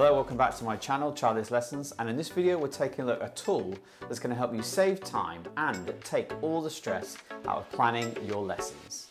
Hello, welcome back to my channel, Charlie's Lessons, and in this video we're taking a look at a tool that's going to help you save time and take all the stress out of planning your lessons.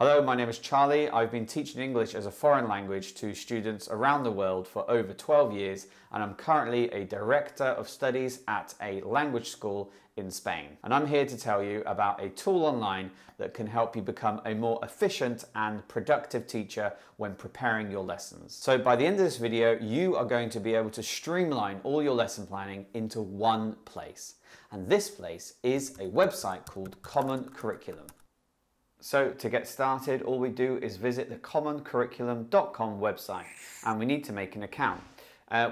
Hello, my name is Charlie. I've been teaching English as a foreign language to students around the world for over 12 years, and I'm currently a director of studies at a language school in Spain. And I'm here to tell you about a tool online that can help you become a more efficient and productive teacher when preparing your lessons. So by the end of this video, you are going to be able to streamline all your lesson planning into one place. And this place is a website called Common Curriculum. So to get started, all we do is visit the commoncurriculum.com website, and we need to make an account.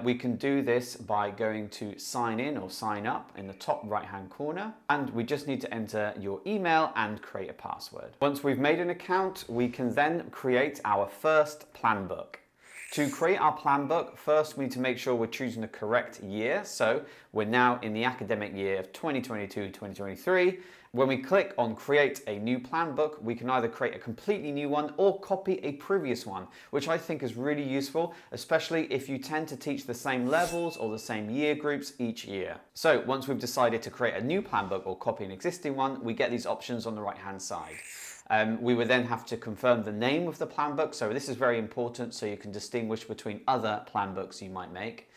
We can do this by going to sign in or sign up in the top right hand corner, and we just need to enter your email and create a password. Once we've made an account, we can then create our first plan book. To create our plan book, first we need to make sure we're choosing the correct year. So we're now in the academic year of 2022-2023. When we click on create a new plan book, we can either create a completely new one or copy a previous one, which I think is really useful, especially if you tend to teach the same levels or the same year groups each year. So once we've decided to create a new plan book or copy an existing one, we get these options on the right hand side. We would then have to confirm the name of the plan book. So this is very important so you can distinguish between other plan books you might make.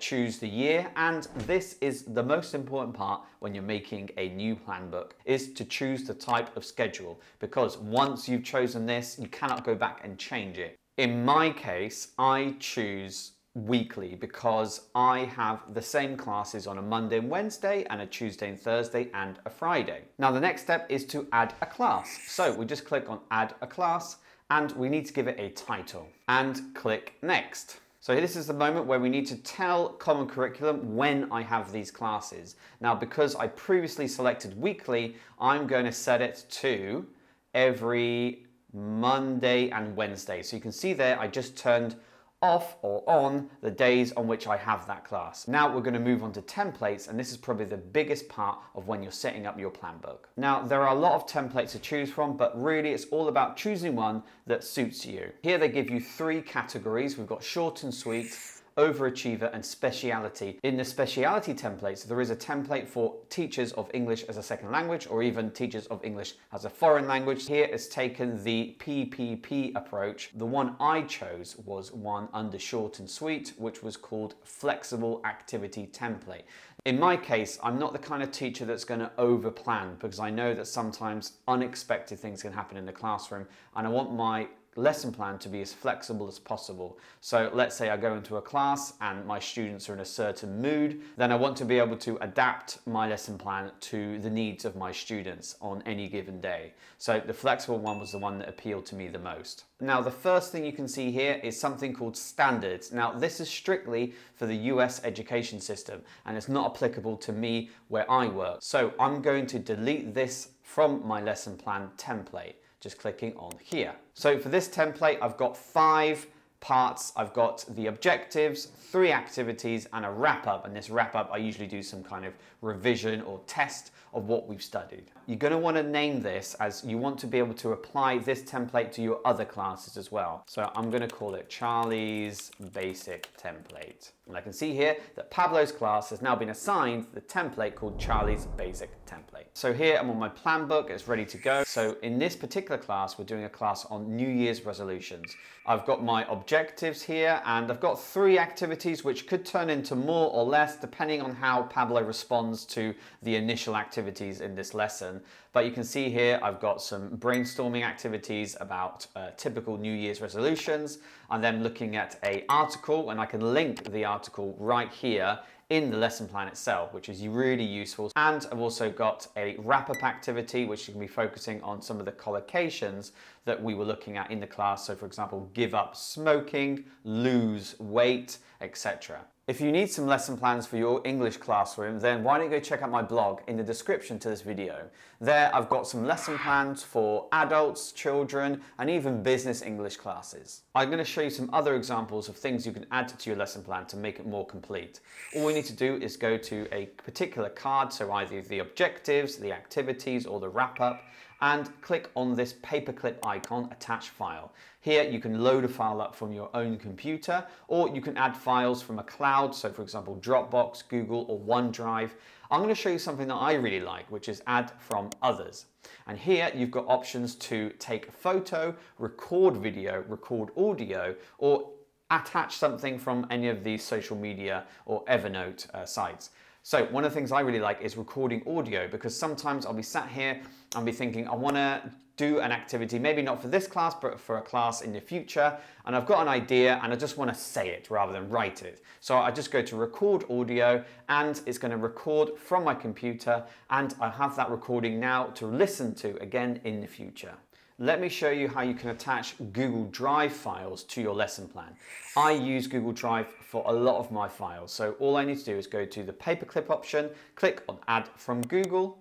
Choose the year, and this is the most important part when you're making a new plan book, is to choose the type of schedule, because once you've chosen this, you cannot go back and change it. In my case, I choose weekly because I have the same classes on a Monday and Wednesday and a Tuesday and Thursday and a Friday. Now the next step is to add a class. So we just click on add a class, and we need to give it a title and click next. So this is the moment where we need to tell Common Curriculum when I have these classes. Now because I previously selected weekly, I'm going to set it to every Monday and Wednesday. So you can see there I just turned off or on the days on which I have that class. Now we're going to move on to templates, and this is probably the biggest part of when you're setting up your plan book. Now there are a lot of templates to choose from, but really it's all about choosing one that suits you. Here they give you three categories. We've got short and sweet, overachiever, and speciality. In the speciality templates, there is a template for teachers of English as a second language, or even teachers of English as a foreign language. Here it's taken the PPP approach. The one I chose was one under short and sweet, which was called flexible activity template. In my case, I'm not the kind of teacher that's going to over plan, because I know that sometimes unexpected things can happen in the classroom, and I want my lesson plan to be as flexible as possible. So let's say I go into a class and my students are in a certain mood, then I want to be able to adapt my lesson plan to the needs of my students on any given day. So the flexible one was the one that appealed to me the most. Now the first thing you can see here is something called standards. Now this is strictly for the US education system, and it's not applicable to me where I work. So I'm going to delete this from my lesson plan template, just clicking on here. So for this template, I've got 5 parts. I've got the objectives, 3 activities, and a wrap-up. And this wrap-up, I usually do some kind of revision or test of what we've studied. You're going to want to name this, as you want to be able to apply this template to your other classes as well. So I'm going to call it Charlie's Basic Template. And I can see here that Pablo's class has now been assigned the template called Charlie's Basic Template. So here I'm on my plan book, it's ready to go. So in this particular class, we're doing a class on New Year's resolutions. I've got my objectives here, and I've got 3 activities, which could turn into more or less depending on how Pablo responds to the initial activities in this lesson. But you can see here I've got some brainstorming activities about typical New Year's resolutions. I'm then looking at an article, and I can link the article right here in the lesson plan itself, which is really useful. And I've also got a wrap-up activity, which you can be focusing on some of the collocations that we were looking at in the class. So for example, give up smoking, lose weight, etc. If you need some lesson plans for your English classroom, then why don't you go check out my blog in the description to this video. There I've got some lesson plans for adults, children, and even business English classes. I'm going to show you some other examples of things you can add to your lesson plan to make it more complete. All we need to do is go to a particular card, so either the objectives, the activities, or the wrap-up, and click on this paperclip icon, attach file. Here you can load a file up from your own computer, or you can add files from a cloud, so for example Dropbox, Google or OneDrive. I'm going to show you something that I really like, which is add from others. And here you've got options to take a photo, record video, record audio, or attach something from any of these social media or Evernote sites. So one of the things I really like is recording audio, because sometimes I'll be sat here and be thinking, I want to do an activity, maybe not for this class, but for a class in the future. And I've got an idea and I just want to say it rather than write it. So I just go to record audio and it's going to record from my computer, and I have that recording now to listen to again in the future. Let me show you how you can attach Google Drive files to your lesson plan. I use Google Drive for a lot of my files, so all I need to do is go to the paperclip option, click on Add from Google,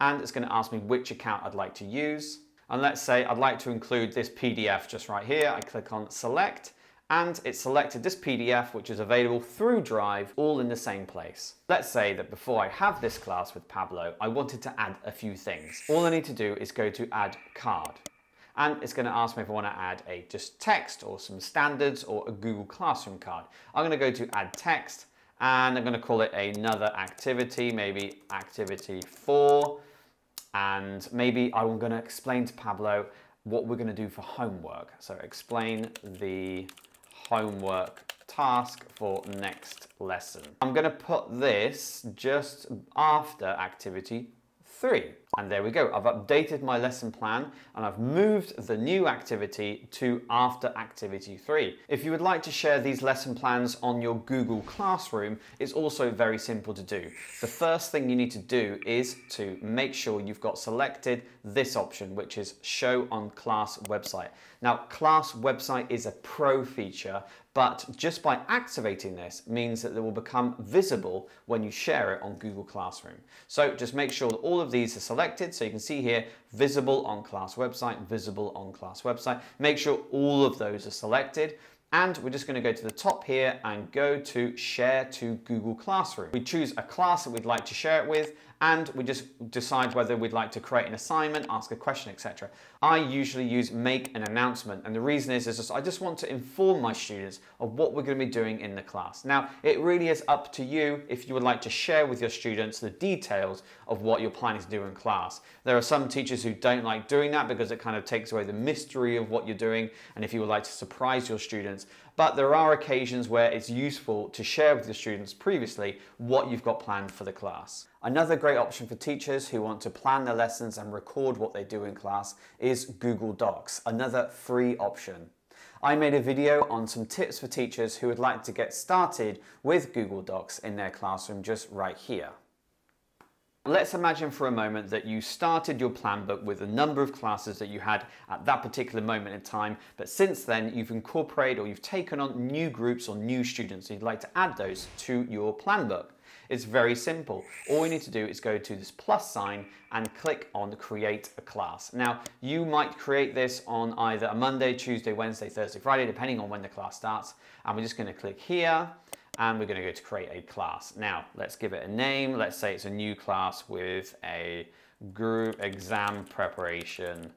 and it's going to ask me which account I'd like to use. And let's say I'd like to include this PDF just right here. I click on Select, and it selected this PDF, which is available through Drive, all in the same place. Let's say that before I have this class with Pablo, I wanted to add a few things. All I need to do is go to Add Card. And it's going to ask me if I want to add a just text or some standards or a Google Classroom card. I'm going to go to add text, and I'm going to call it another activity, maybe activity 4. And maybe I'm going to explain to Pablo what we're going to do for homework. So explain the homework task for next lesson. I'm going to put this just after activity 3. And there we go. I've updated my lesson plan and I've moved the new activity to after activity 3. If you would like to share these lesson plans on your Google Classroom, it's also very simple to do. The first thing you need to do is to make sure you've got selected this option, which is show on class website. Now, class website is a pro feature, but just by activating this means that it will become visible when you share it on Google Classroom. So just make sure that all of these are selected. So you can see here, visible on class website, visible on class website. Make sure all of those are selected. And we're just going to go to the top here and go to share to Google Classroom. We choose a class that we'd like to share it with, and we just decide whether we'd like to create an assignment, ask a question, etc. I usually use make an announcement, and the reason is I just want to inform my students of what we're going to be doing in the class. Now, it really is up to you if you would like to share with your students the details of what you're planning to do in class. There are some teachers who don't like doing that because it kind of takes away the mystery of what you're doing, and if you would like to surprise your students. But there are occasions where it's useful to share with the students previously what you've got planned for the class. Another great option for teachers who want to plan their lessons and record what they do in class is Google Docs, another free option. I made a video on some tips for teachers who would like to get started with Google Docs in their classroom just right here. Let's imagine for a moment that you started your plan book with a number of classes that you had at that particular moment in time, but since then you've incorporated or you've taken on new groups or new students, and you'd like to add those to your plan book. It's very simple. All you need to do is go to this plus sign and click on create a class. Now, you might create this on either a Monday, Tuesday, Wednesday, Thursday, Friday, depending on when the class starts. And we're just going to click here. And we're going to go to create a class. Now, let's give it a name. Let's say it's a new class with a group exam preparation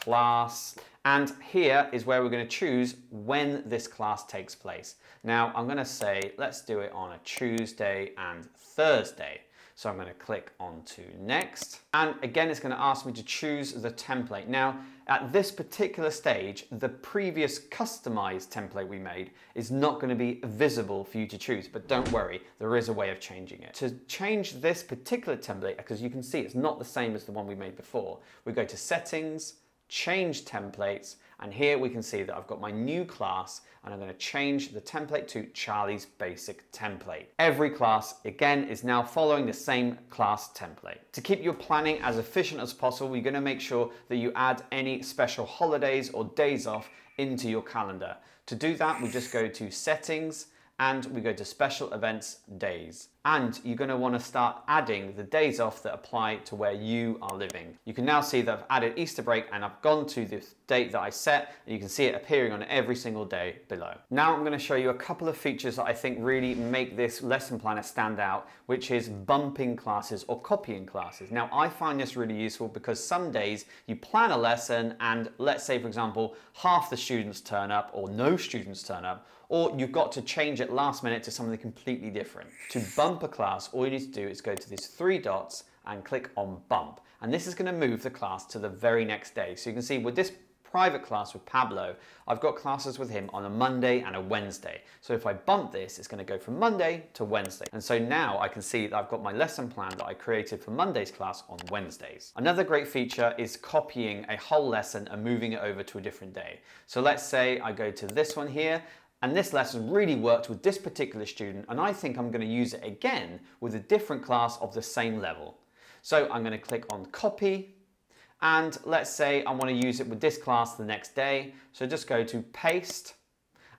class. And here is where we're going to choose when this class takes place. Now, I'm going to say, let's do it on a Tuesday and Thursday. So I'm going to click on to next. And again, it's going to ask me to choose the template. Now, at this particular stage, the previous customized template we made is not going to be visible for you to choose, but don't worry, there is a way of changing it. To change this particular template, because you can see it's not the same as the one we made before, we go to settings, change templates, and here we can see that I've got my new class and I'm going to change the template to Charlie's Basic Template. Every class, again, is now following the same class template. To keep your planning as efficient as possible, you're going to make sure that you add any special holidays or days off into your calendar. To do that, we just go to settings and we go to special events days. And you're going to want to start adding the days off that apply to where you are living. You can now see that I've added Easter break and I've gone to the date that I set, and you can see it appearing on every single day below. Now I'm going to show you a couple of features that I think really make this lesson planner stand out, which is bumping classes or copying classes. Now I find this really useful because some days you plan a lesson and let's say, for example, half the students turn up or no students turn up, or you've got to change it last minute to something completely different. To bump a class, all you need to do is go to these three dots and click on bump. And this is going to move the class to the very next day. So you can see with this private class with Pablo, I've got classes with him on a Monday and a Wednesday. So if I bump this, it's going to go from Monday to Wednesday. And so now I can see that I've got my lesson plan that I created for Monday's class on Wednesdays. Another great feature is copying a whole lesson and moving it over to a different day. So let's say I go to this one here, and this lesson really worked with this particular student, and I think I'm going to use it again with a different class of the same level. So I'm going to click on copy, and let's say I want to use it with this class the next day. So just go to paste,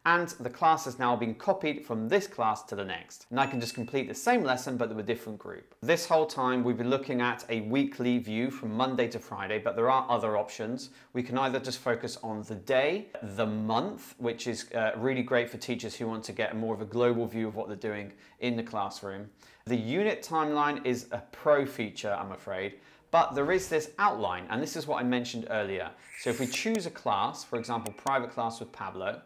and the class has now been copied from this class to the next. And I can just complete the same lesson, but with a different group. This whole time, we've been looking at a weekly view from Monday to Friday, but there are other options. We can either just focus on the day, the month, which is really great for teachers who want to get more of a global view of what they're doing in the classroom. The unit timeline is a pro feature, I'm afraid, but there is this outline, and this is what I mentioned earlier. So if we choose a class, for example, private class with Pablo,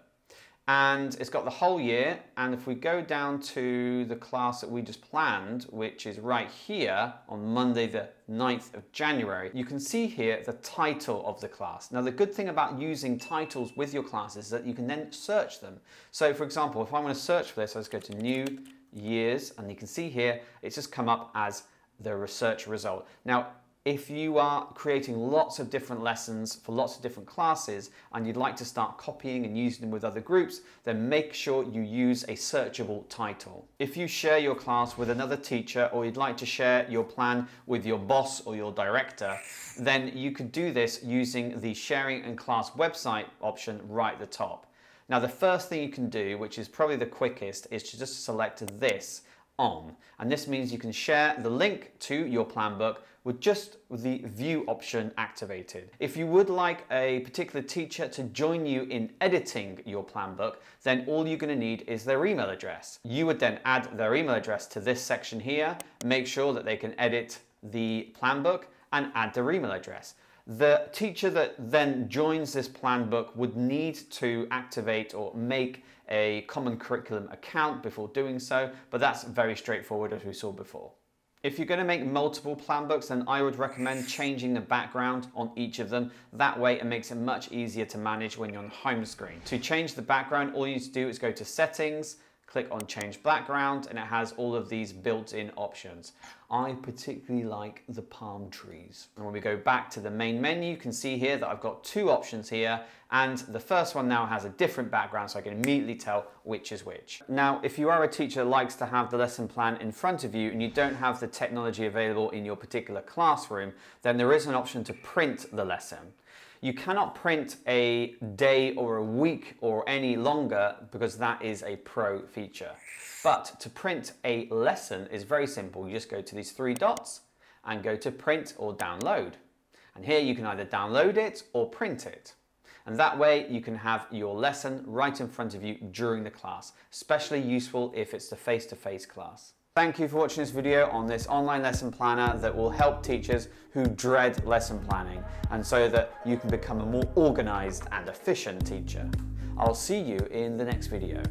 and it's got the whole year, and if we go down to the class that we just planned, which is right here on Monday the 9th of January, you can see here the title of the class. Now the good thing about using titles with your classes is that you can then search them. So for example, if I want to search for this, I just go to New Year's, and you can see here it's just come up as the research result. Now, if you are creating lots of different lessons for lots of different classes and you'd like to start copying and using them with other groups, then make sure you use a searchable title. If you share your class with another teacher, or you'd like to share your plan with your boss or your director, then you could do this using the sharing and class website option right at the top. Now, the first thing you can do, which is probably the quickest, is to just select this on. And this means you can share the link to your plan book with just the view option activated. If you would like a particular teacher to join you in editing your plan book, then all you're gonna need is their email address. You would then add their email address to this section here, make sure that they can edit the plan book and add their email address. The teacher that then joins this plan book would need to activate or make a Common Curriculum account before doing so, but that's very straightforward as we saw before. If you're going to make multiple plan books, then I would recommend changing the background on each of them. That way it makes it much easier to manage when you're on the home screen. To change the background, all you need to do is go to settings, click on change background, and it has all of these built-in options. I particularly like the palm trees. And when we go back to the main menu, you can see here that I've got two options here, and the first one now has a different background, so I can immediately tell which is which. Now, if you are a teacher that likes to have the lesson plan in front of you and you don't have the technology available in your particular classroom, then there is an option to print the lesson. You cannot print a day or a week or any longer because that is a pro feature. But to print a lesson is very simple. You just go to these three dots and go to print or download. And here you can either download it or print it. And that way you can have your lesson right in front of you during the class, especially useful if it's the face-to-face class. Thank you for watching this video on this online lesson planner that will help teachers who dread lesson planning, and so that you can become a more organized and efficient teacher. I'll see you in the next video.